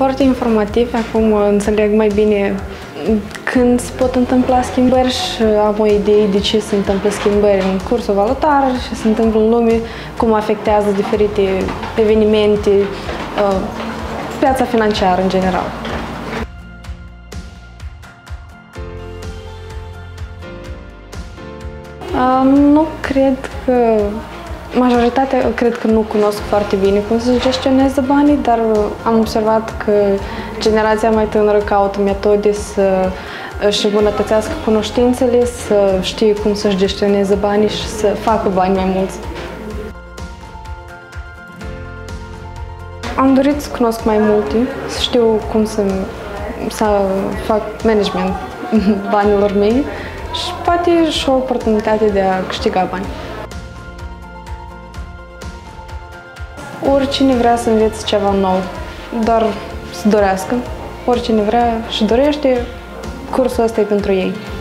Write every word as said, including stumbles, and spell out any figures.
foarte informativ, acum înțeleg mai bine când se pot întâmpla schimbări și am o idee de ce se întâmplă schimbări în cursul valutar și se întâmplă în lume, cum afectează diferite evenimente piața financiară în general. Nu cred că... Majoritatea cred că nu cunosc foarte bine cum să gestioneze banii, dar am observat că generația mai tânără caută metode să își îmbunătățească cunoștințele, să știe cum să-și gestioneze banii și să facă bani mai mulți. Am dorit să cunosc mai multe, să știu cum să, să fac management banilor mei și poate și o oportunitate de a câștiga bani. Oricine vrea să învețe ceva nou, dar să dorească. Oricine vrea și dorește, cursul ăsta e pentru ei.